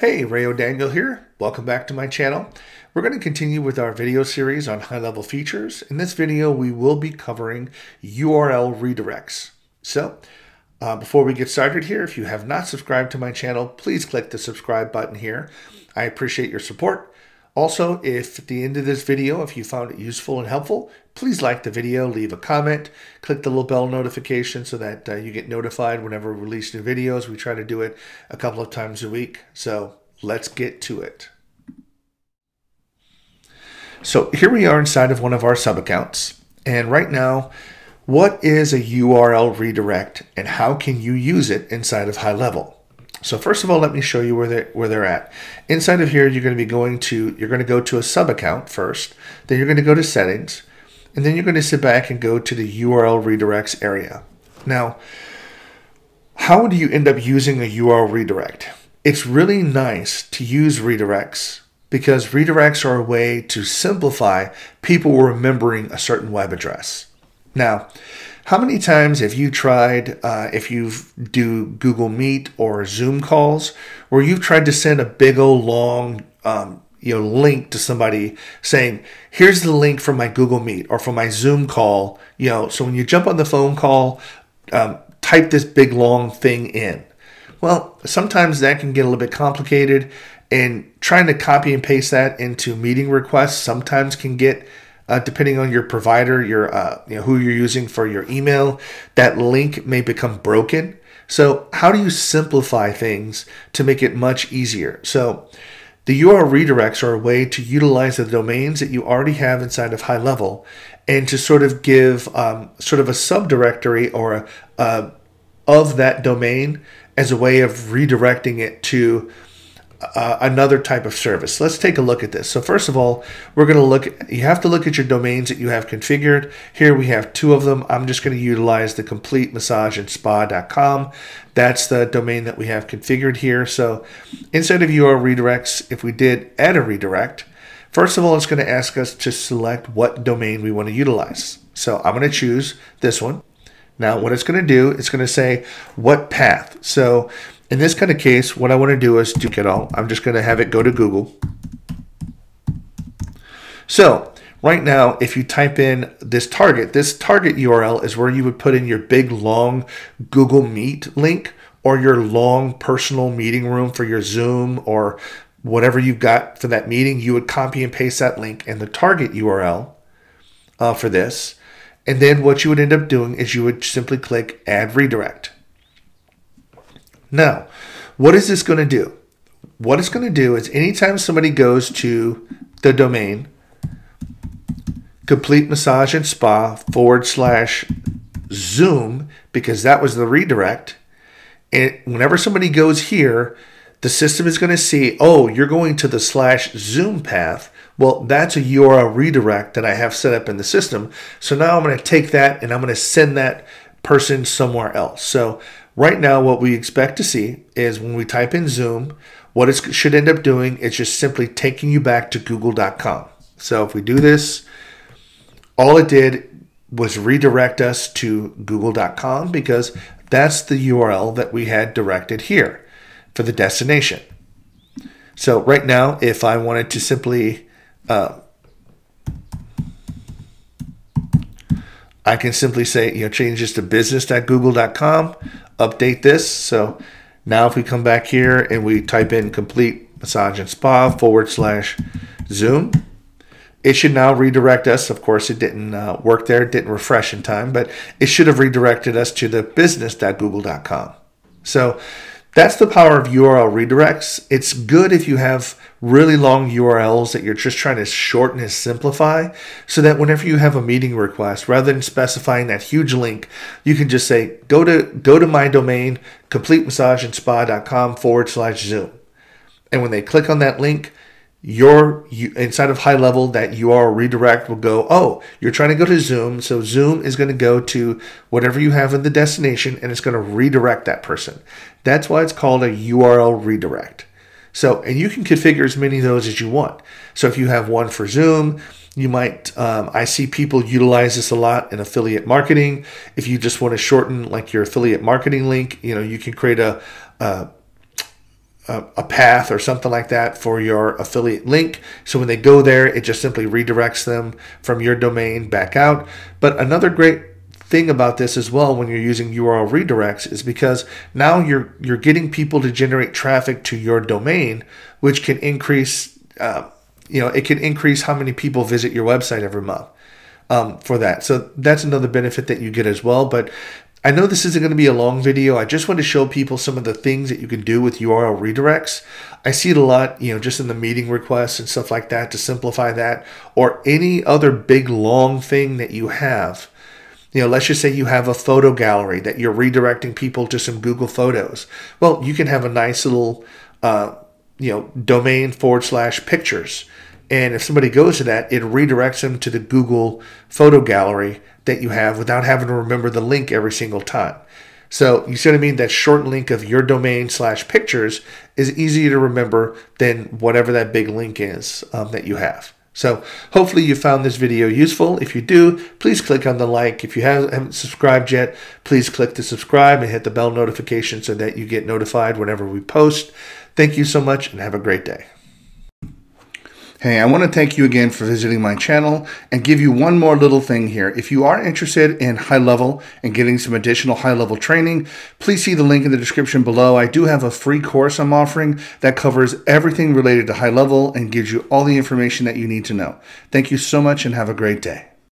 Hey, Ray O'Daniel here. Welcome back to my channel. We're going to continue with our video series on high-level features. In this video, we will be covering URL redirects. So before we get started here, if you have not subscribed to my channel, please click the subscribe button here. I appreciate your support. Also, if at the end of this video, if you found it useful and helpful, please like the video, leave a comment, click the little bell notification so that you get notified whenever we release new videos. We try to do it a couple of times a week. So let's get to it. So here we are inside of one of our sub accounts. And right now, what is a URL redirect and how can you use it inside of High Level? So first of all, let me show you where they're at. Inside of here, you're going to go to a sub account first, then you're going to go to settings, and then you're going to sit back and go to the URL redirects area. Now, how do you end up using a URL redirect? It's really nice to use redirects because redirects are a way to simplify people remembering a certain web address. Now, how many times have you tried, if you do Google Meet or Zoom calls, where you've tried to send a big old long link to somebody saying, here's the link from my Google Meet or from my Zoom call, so when you jump on the phone call, type this big long thing in. Well, sometimes that can get a little bit complicated, and trying to copy and paste that into meeting requests sometimes can get, depending on your provider, your who you're using for your email, that link may become broken. So how do you simplify things to make it much easier? So the URL redirects are a way to utilize the domains that you already have inside of High Level and to sort of give sort of a subdirectory or of that domain as a way of redirecting it to another type of service. Let's take a look at this. So first of all, we're going to you have to look at your domains that you have configured. Here we have two of them. I'm just going to utilize the completemassageandspa.com. That's the domain that we have configured here. So instead of URL redirects, if we did add a redirect, first of all, it's going to ask us to select what domain we want to utilize. So I'm going to choose this one. Now what it's going to do, it's going to say what path. So in this kind of case, what I want to do is do it all. I'm just going to have it go to Google. So right now, if you type in this target URL is where you would put in your big long Google Meet link or your long personal meeting room for your Zoom or whatever you've got for that meeting. You would copy and paste that link and the target URL for this. And then what you would end up doing is you would simply click Add Redirect. Now, what is this going to do? What it's going to do is anytime somebody goes to the domain completemassageandspa.com/Zoom, because that was the redirect, and whenever somebody goes here, the system is going to see, oh, you're going to the /Zoom path. Well, that's a URL redirect that I have set up in the system. So now I'm going to take that and I'm going to send that person somewhere else. So right now, what we expect to see is when we type in Zoom, what it should end up doing is just simply taking you back to google.com. So if we do this, all it did was redirect us to google.com because that's the URL that we had directed here for the destination. So right now, if I wanted to simply, I can simply say, change this to business.google.com, update this. So now if we come back here and we type in completemassageandspa.com/Zoom, it should now redirect us. Of course, it didn't work there. It didn't refresh in time, but it should have redirected us to the business.google.com. So that's the power of URL redirects. It's good if you have really long URLs that you're just trying to shorten and simplify so that whenever you have a meeting request, rather than specifying that huge link, you can just say, go to my domain, completemassageandspa.com/Zoom. And when they click on that link, inside of High Level, that URL redirect will go, oh, you're trying to go to Zoom. So Zoom is going to go to whatever you have in the destination, and it's going to redirect that person. That's why it's called a URL redirect. So, and you can configure as many of those as you want. So if you have one for Zoom, you might, I see people utilize this a lot in affiliate marketing. If you just want to shorten like your affiliate marketing link, you can create a a path or something like that for your affiliate link. So when they go there, it just simply redirects them from your domain back out. But another great thing about this as well, when you're using URL redirects, is because now you're getting people to generate traffic to your domain, which can increase, it can increase how many people visit your website every month for that. So that's another benefit that you get as well. But I know this isn't going to be a long video. I just want to show people some of the things that you can do with URL redirects. I see it a lot, just in the meeting requests and stuff like that, to simplify that, or any other big long thing that you have. Let's just say you have a photo gallery that you're redirecting people to some Google Photos. Well, you can have a nice little, domain/pictures. And if somebody goes to that, it redirects them to the Google Photo Gallery that you have without having to remember the link every single time. So you see what I mean? That short link of your domain/pictures is easier to remember than whatever that big link is that you have. So hopefully you found this video useful. If you do, please click on the like. If you haven't subscribed yet, please click to subscribe and hit the bell notification so that you get notified whenever we post. Thank you so much and have a great day. Hey, I want to thank you again for visiting my channel and give you one more little thing here. If you are interested in High Level and getting some additional High Level training, please see the link in the description below. I do have a free course I'm offering that covers everything related to High Level and gives you all the information that you need to know. Thank you so much and have a great day.